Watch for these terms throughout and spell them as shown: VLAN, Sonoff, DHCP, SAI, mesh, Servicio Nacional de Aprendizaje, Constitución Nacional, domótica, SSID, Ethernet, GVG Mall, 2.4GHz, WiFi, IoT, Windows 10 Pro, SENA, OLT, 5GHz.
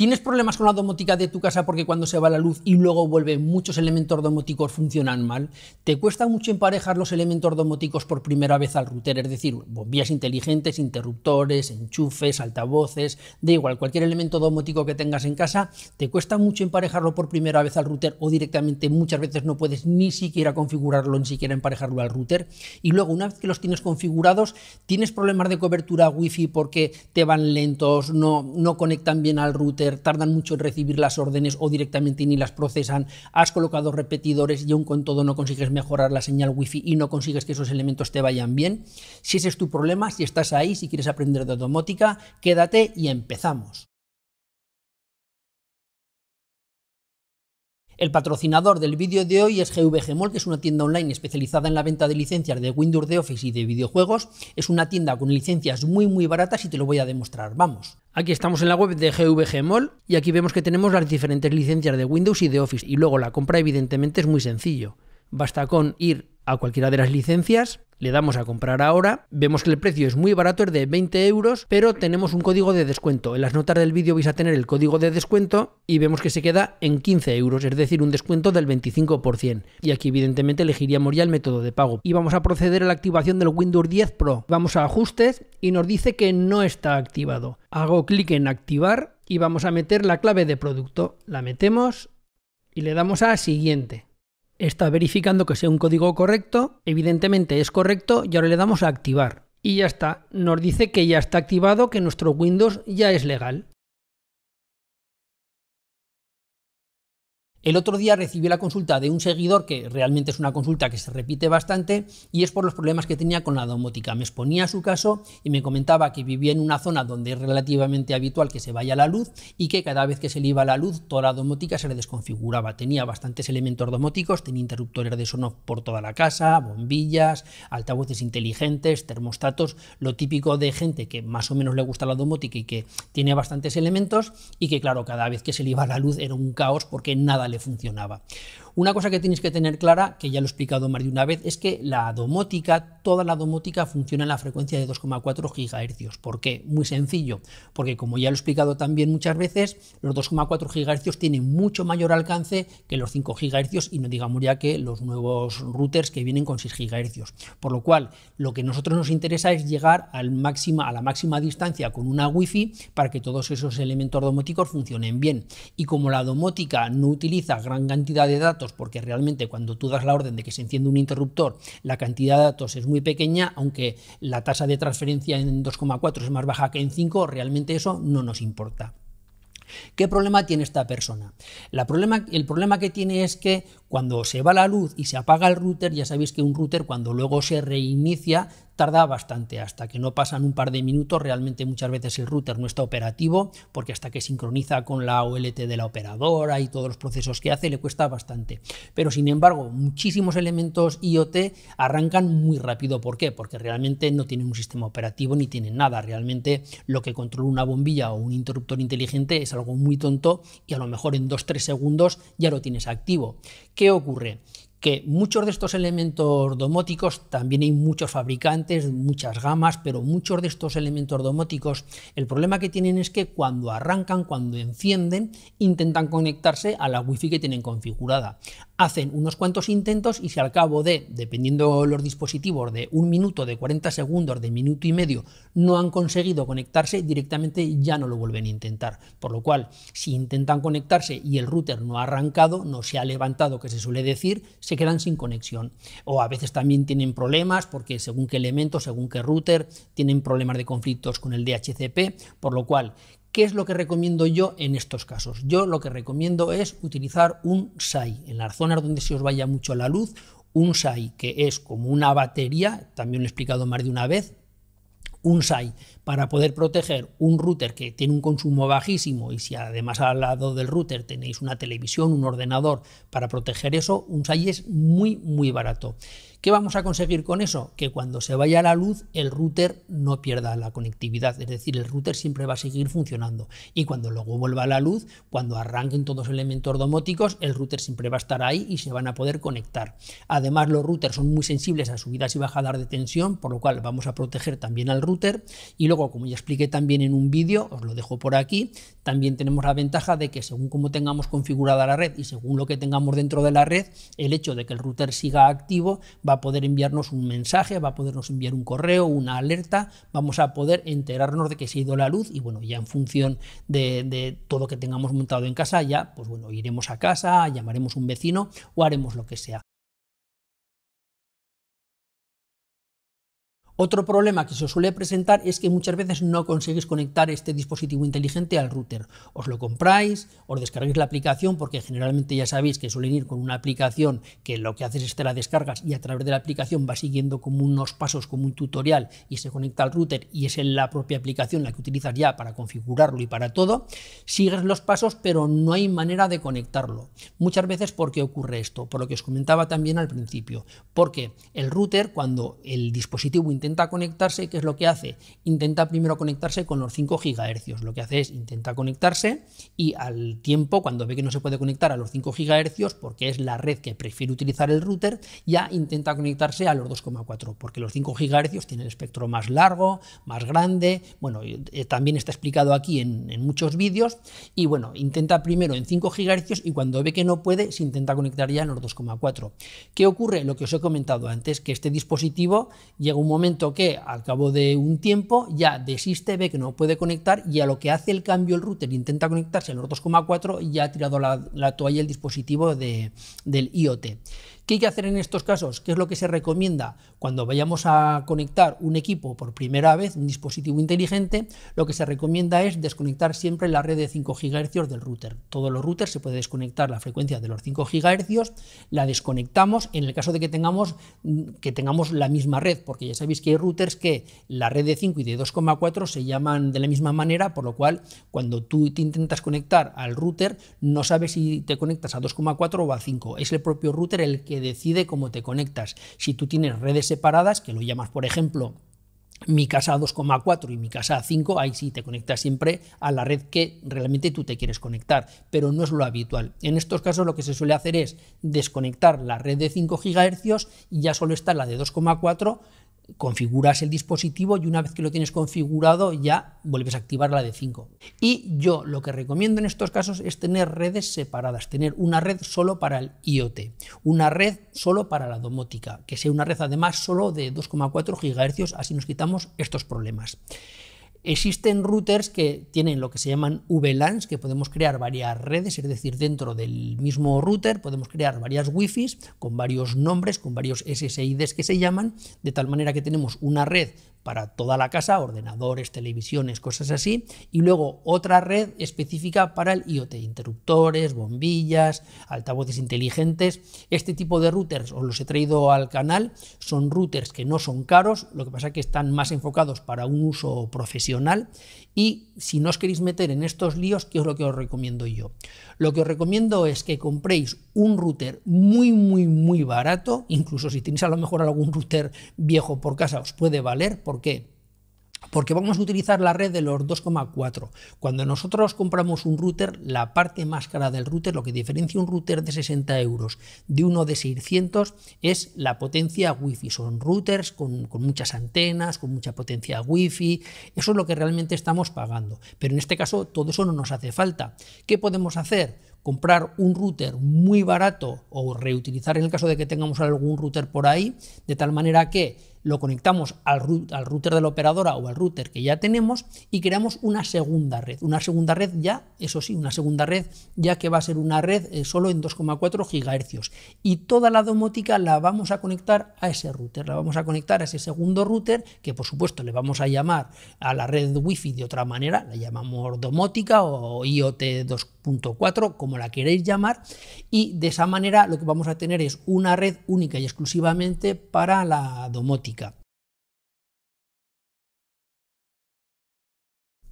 ¿Tienes problemas con la domótica de tu casa porque cuando se va la luz y luego vuelve muchos elementos domóticos funcionan mal? ¿Te cuesta mucho emparejar los elementos domóticos por primera vez al router? Es decir, bombillas inteligentes, interruptores, enchufes, altavoces, da igual, cualquier elemento domótico que tengas en casa, ¿te cuesta mucho emparejarlo por primera vez al router o directamente muchas veces no puedes ni siquiera configurarlo, ni siquiera emparejarlo al router? Y luego, una vez que los tienes configurados, ¿tienes problemas de cobertura wifi porque te van lentos, no conectan bien al router, tardan mucho en recibir las órdenes o directamente ni las procesan, has colocado repetidores y aún con todo no consigues mejorar la señal wifi y no consigues que esos elementos te vayan bien? Si ese es tu problema, si estás ahí, si quieres aprender de domótica, quédate y empezamos. El patrocinador del vídeo de hoy es GVG Mall, que es una tienda online especializada en la venta de licencias de Windows, de Office y de videojuegos. Es una tienda con licencias muy muy baratas y te lo voy a demostrar, vamos. Aquí estamos en la web de GVG Mall y aquí vemos que tenemos las diferentes licencias de Windows y de Office, y luego la compra evidentemente es muy sencillo. Basta con ir a cualquiera de las licencias, le damos a comprar ahora, vemos que el precio es muy barato, es de 20 euros, pero tenemos un código de descuento. En las notas del vídeo vais a tener el código de descuento y vemos que se queda en 15 euros, es decir, un descuento del 25%, y aquí evidentemente elegiríamos ya el método de pago y vamos a proceder a la activación del Windows 10 Pro. Vamos a ajustes y nos dice que no está activado. Hago clic en activar y vamos a meter la clave de producto, la metemos y le damos a siguiente. Está verificando que sea un código correcto, evidentemente es correcto, y ahora le damos a activar. Y ya está, nos dice que ya está activado, que nuestro Windows ya es legal. El otro día recibí la consulta de un seguidor, que realmente es una consulta que se repite bastante, y es por los problemas que tenía con la domótica. Me exponía su caso y me comentaba que vivía en una zona donde es relativamente habitual que se vaya la luz y que cada vez que se le iba la luz toda la domótica se le desconfiguraba. Tenía bastantes elementos domóticos, tenía interruptores de Sonoff por toda la casa, bombillas, altavoces inteligentes, termostatos, lo típico de gente que más o menos le gusta la domótica y que tiene bastantes elementos, y que claro, cada vez que se le iba la luz era un caos porque nada le funcionaba. Una cosa que tienes que tener clara, que ya lo he explicado más de una vez, es que la domótica, toda la domótica funciona en la frecuencia de 2,4 GHz. ¿Por qué? Muy sencillo, porque como ya lo he explicado también muchas veces, los 2,4 GHz tienen mucho mayor alcance que los 5 GHz y no digamos ya que los nuevos routers que vienen con 6 GHz. Por lo cual, lo que a nosotros nos interesa es llegar a la máxima distancia con una wifi para que todos esos elementos domóticos funcionen bien. Y como la domótica no utiliza gran cantidad de datos, porque realmente cuando tú das la orden de que se enciende un interruptor, la cantidad de datos es muy pequeña, aunque la tasa de transferencia en 2,4 es más baja que en 5, realmente eso no nos importa. ¿Qué problema tiene esta persona? El problema que tiene es que cuando se va la luz y se apaga el router, ya sabéis que un router cuando luego se reinicia tarda bastante, hasta que no pasan un par de minutos, realmente muchas veces el router no está operativo, porque hasta que sincroniza con la OLT de la operadora y todos los procesos que hace, le cuesta bastante. Pero sin embargo, muchísimos elementos IoT arrancan muy rápido. ¿Por qué? Porque realmente no tienen un sistema operativo ni tienen nada. Realmente lo que controla una bombilla o un interruptor inteligente es algo muy tonto y a lo mejor en 2-3 segundos ya lo tienes activo. ¿Qué ocurre? Que muchos de estos elementos domóticos, también hay muchos fabricantes, muchas gamas, pero muchos de estos elementos domóticos, el problema que tienen es que cuando arrancan, cuando encienden, intentan conectarse a la wifi que tienen configurada. Hacen unos cuantos intentos y si al cabo de, dependiendo los dispositivos, de un minuto, de 40 segundos, de minuto y medio, no han conseguido conectarse, directamente ya no lo vuelven a intentar. Por lo cual, si intentan conectarse y el router no ha arrancado, no se ha levantado, que se suele decir, se quedan sin conexión. O a veces también tienen problemas porque según qué elemento, según qué router, tienen problemas de conflictos con el DHCP, por lo cual, ¿qué es lo que recomiendo yo en estos casos? Yo lo que recomiendo es utilizar un SAI, en las zonas donde se os vaya mucho la luz, un SAI que es como una batería, también lo he explicado más de una vez, un SAI para poder proteger un router que tiene un consumo bajísimo, y si además al lado del router tenéis una televisión, un ordenador, para proteger eso, un SAI es muy muy barato. ¿Qué vamos a conseguir con eso? Que cuando se vaya la luz el router no pierda la conectividad, es decir, el router siempre va a seguir funcionando, y cuando luego vuelva la luz, cuando arranquen todos los elementos domóticos, el router siempre va a estar ahí y se van a poder conectar. Además, los routers son muy sensibles a subidas y bajadas de tensión, por lo cual vamos a proteger también al router router. Y luego, como ya expliqué también en un vídeo, os lo dejo por aquí, también tenemos la ventaja de que según como tengamos configurada la red y según lo que tengamos dentro de la red, el hecho de que el router siga activo va a poder enviarnos un mensaje, va a podernos enviar un correo, una alerta, vamos a poder enterarnos de que se ha ido la luz y bueno, ya en función de todo lo que tengamos montado en casa, ya pues bueno, iremos a casa, llamaremos a un vecino o haremos lo que sea. Otro problema que se os suele presentar es que muchas veces no conseguís conectar este dispositivo inteligente al router. Os lo compráis, os descargáis la aplicación, porque generalmente ya sabéis que suelen ir con una aplicación que lo que haces es te la descargas y a través de la aplicación va siguiendo como unos pasos, como un tutorial, y se conecta al router y es en la propia aplicación la que utilizas ya para configurarlo y para todo. Sigues los pasos pero no hay manera de conectarlo. Muchas veces, ¿por qué ocurre esto? Por lo que os comentaba también al principio, porque el router, cuando el dispositivo intenta conectarse, ¿qué es lo que hace? Intenta primero conectarse con los 5 GHz. Lo que hace es intenta conectarse y al tiempo, cuando ve que no se puede conectar a los 5 GHz, porque es la red que prefiere utilizar el router, ya intenta conectarse a los 2,4, porque los 5 GHz tienen el espectro más largo, más grande. Bueno, también está explicado aquí en muchos vídeos. Y bueno, intenta primero en 5 GHz y cuando ve que no puede, se intenta conectar ya en los 2,4. ¿Qué ocurre? Lo que os he comentado antes, que este dispositivo llega un momento que al cabo de un tiempo ya desiste, ve que no puede conectar y a lo que hace el cambio el router intenta conectarse en los 2,4 ya ha tirado la toalla el dispositivo del IoT. ¿Qué hay que hacer en estos casos? ¿Qué es lo que se recomienda? Cuando vayamos a conectar un equipo por primera vez, un dispositivo inteligente, lo que se recomienda es desconectar siempre la red de 5 GHz del router. Todos los routers se puede desconectar la frecuencia de los 5 GHz, la desconectamos en el caso de que tengamos la misma red, porque ya sabéis que hay routers que la red de 5 y de 2,4 se llaman de la misma manera, por lo cual cuando tú te intentas conectar al router no sabes si te conectas a 2,4 o a 5, es el propio router el que decide cómo te conectas. Si tú tienes redes separadas, que lo llamas por ejemplo mi casa a 2,4 y mi casa a 5, ahí sí te conectas siempre a la red que realmente tú te quieres conectar, pero no es lo habitual. En estos casos lo que se suele hacer es desconectar la red de 5 GHz y ya solo está la de 2,4, configuras el dispositivo y una vez que lo tienes configurado ya vuelves a activar la de 5. Y yo lo que recomiendo en estos casos es tener redes separadas, tener una red solo para el IoT, una red solo para la domótica, que sea una red además solo de 2,4 GHz, así nos quitamos estos problemas. Existen routers que tienen lo que se llaman VLANs, que podemos crear varias redes, es decir, dentro del mismo router podemos crear varias Wi-Fis con varios nombres, con varios SSIDs que se llaman, de tal manera que tenemos una red para toda la casa, ordenadores, televisiones, cosas así, y luego otra red específica para el IoT, interruptores, bombillas, altavoces inteligentes. Este tipo de routers os los he traído al canal, son routers que no son caros, lo que pasa es que están más enfocados para un uso profesional. Y si no os queréis meter en estos líos, ¿qué es lo que os recomiendo yo? Lo que os recomiendo es que compréis un router muy, muy, muy barato, incluso si tenéis a lo mejor algún router viejo por casa os puede valer. ¿Por qué? Porque vamos a utilizar la red de los 2,4. Cuando nosotros compramos un router, la parte más cara del router, lo que diferencia un router de 60 € de uno de 600, es la potencia wifi. Son routers con muchas antenas, con mucha potencia wifi. Eso es lo que realmente estamos pagando. Pero en este caso todo eso no nos hace falta. ¿Qué podemos hacer? Comprar un router muy barato o reutilizar en el caso de que tengamos algún router por ahí, de tal manera que lo conectamos al router de la operadora o al router que ya tenemos y creamos una segunda red ya, eso sí, una segunda red ya que va a ser una red solo en 2,4 GHz y toda la domótica la vamos a conectar a ese router, la vamos a conectar a ese segundo router que por supuesto le vamos a llamar a la red wifi de otra manera, la llamamos domótica o IoT 2.4, como la queréis llamar, y de esa manera lo que vamos a tener es una red única y exclusivamente para la domótica.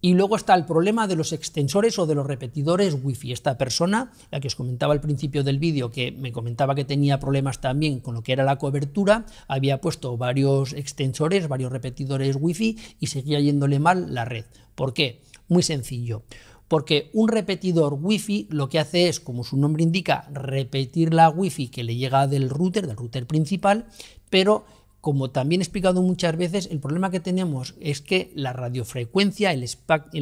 Y luego está el problema de los extensores o de los repetidores wifi. Esta persona, la que os comentaba al principio del vídeo, que me comentaba que tenía problemas también con lo que era la cobertura, había puesto varios extensores, varios repetidores wifi y seguía yéndole mal la red. ¿Por qué? Muy sencillo. Porque un repetidor wifi lo que hace es, como su nombre indica, repetir la wifi que le llega del router principal, pero Como también he explicado muchas veces, el problema que tenemos es que la radiofrecuencia, el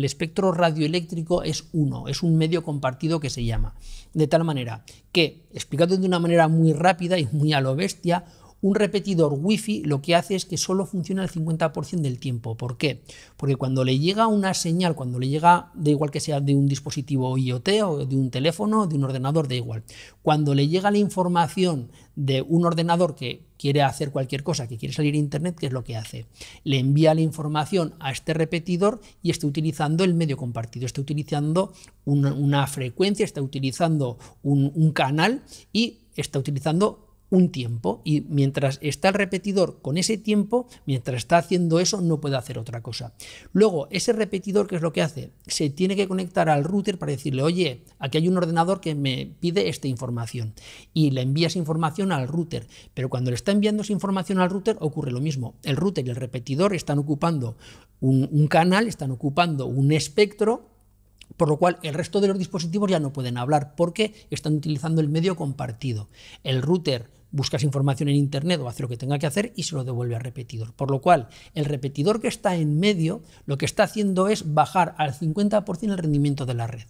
espectro radioeléctrico es uno, es un medio compartido que se llama. De tal manera que, explicado de una manera muy rápida y muy a lo bestia, un repetidor wifi lo que hace es que solo funciona el 50% del tiempo. ¿Por qué? Porque cuando le llega una señal, cuando le llega, da igual que sea de un dispositivo IoT o de un teléfono, de un ordenador, da igual. Cuando le llega la información de un ordenador que quiere hacer cualquier cosa, que quiere salir a internet, ¿qué es lo que hace? Le envía la información a este repetidor y está utilizando el medio compartido, está utilizando una frecuencia, está utilizando un canal y está utilizando un tiempo, y mientras está el repetidor con ese tiempo, mientras está haciendo eso, no puede hacer otra cosa. Luego, ese repetidor, ¿qué es lo que hace? Se tiene que conectar al router para decirle, oye, aquí hay un ordenador que me pide esta información, y le envía esa información al router. Pero cuando le está enviando esa información al router, ocurre lo mismo. El router y el repetidor están ocupando un canal, están ocupando un espectro, por lo cual el resto de los dispositivos ya no pueden hablar porque están utilizando el medio compartido. El router busca esa información en internet o hace lo que tenga que hacer y se lo devuelve al repetidor. Por lo cual, el repetidor que está en medio, lo que está haciendo es bajar al 50% el rendimiento de la red,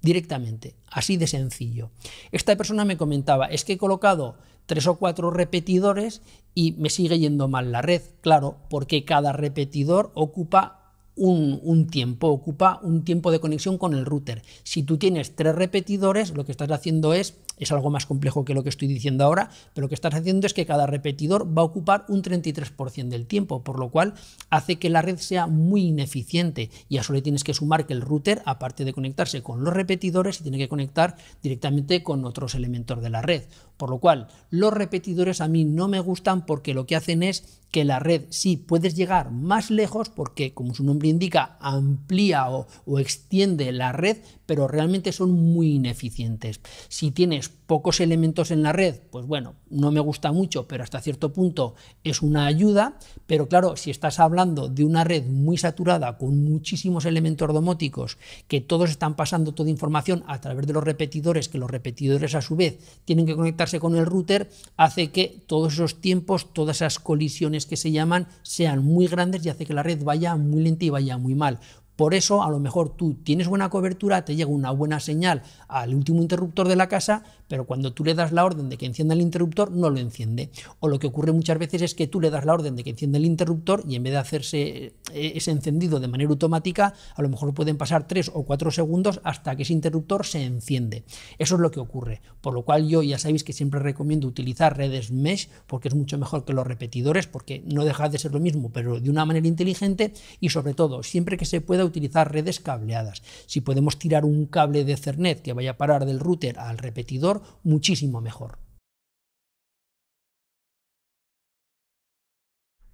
directamente, así de sencillo. Esta persona me comentaba, es que he colocado 3 o 4 repetidores y me sigue yendo mal la red. Claro, porque cada repetidor ocupa un tiempo de conexión con el router. Si tú tienes 3 repetidores, lo que estás haciendo es algo más complejo que lo que estoy diciendo ahora, pero lo que estás haciendo es que cada repetidor va a ocupar un 33% del tiempo, por lo cual hace que la red sea muy ineficiente, y a eso le tienes que sumar que el router, aparte de conectarse con los repetidores, se tiene que conectar directamente con otros elementos de la red, por lo cual los repetidores a mí no me gustan porque lo que hacen es que la red sí puedes llegar más lejos porque, como su nombre indica, amplía o extiende la red, pero realmente son muy ineficientes. Si tienes pocos elementos en la red, pues bueno, no me gusta mucho, pero hasta cierto punto es una ayuda. Pero claro, si estás hablando de una red muy saturada con muchísimos elementos domóticos que todos están pasando toda información a través de los repetidores, que los repetidores a su vez tienen que conectarse con el router, hace que todos esos tiempos, todas esas colisiones que se llaman, sean muy grandes y hace que la red vaya muy lenta y vaya muy mal. Por eso, a lo mejor tú tienes buena cobertura, te llega una buena señal al último interruptor de la casa, pero cuando tú le das la orden de que encienda el interruptor, no lo enciende. O lo que ocurre muchas veces es que tú le das la orden de que encienda el interruptor y en vez de hacerse ese encendido de manera automática, a lo mejor pueden pasar 3 o 4 segundos hasta que ese interruptor se enciende. Eso es lo que ocurre. Por lo cual yo ya sabéis que siempre recomiendo utilizar redes mesh porque es mucho mejor que los repetidores, porque no deja de ser lo mismo, pero de una manera inteligente, y sobre todo, siempre que se pueda, utilizar redes cableadas. Si podemos tirar un cable de Ethernet que vaya a parar del router al repetidor, muchísimo mejor.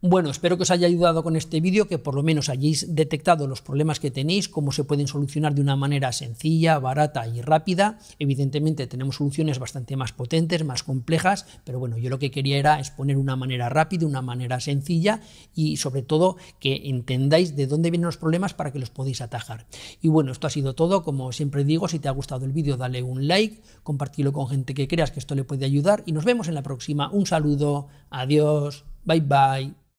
Bueno, espero que os haya ayudado con este vídeo, que por lo menos hayáis detectado los problemas que tenéis, cómo se pueden solucionar de una manera sencilla, barata y rápida. Evidentemente tenemos soluciones bastante más potentes, más complejas, pero bueno, yo lo que quería era exponer una manera rápida, una manera sencilla y sobre todo que entendáis de dónde vienen los problemas para que los podáis atajar. Y bueno, esto ha sido todo. Como siempre digo, si te ha gustado el vídeo dale un like, compartidlo con gente que creas que esto le puede ayudar y nos vemos en la próxima. Un saludo, adiós, bye bye.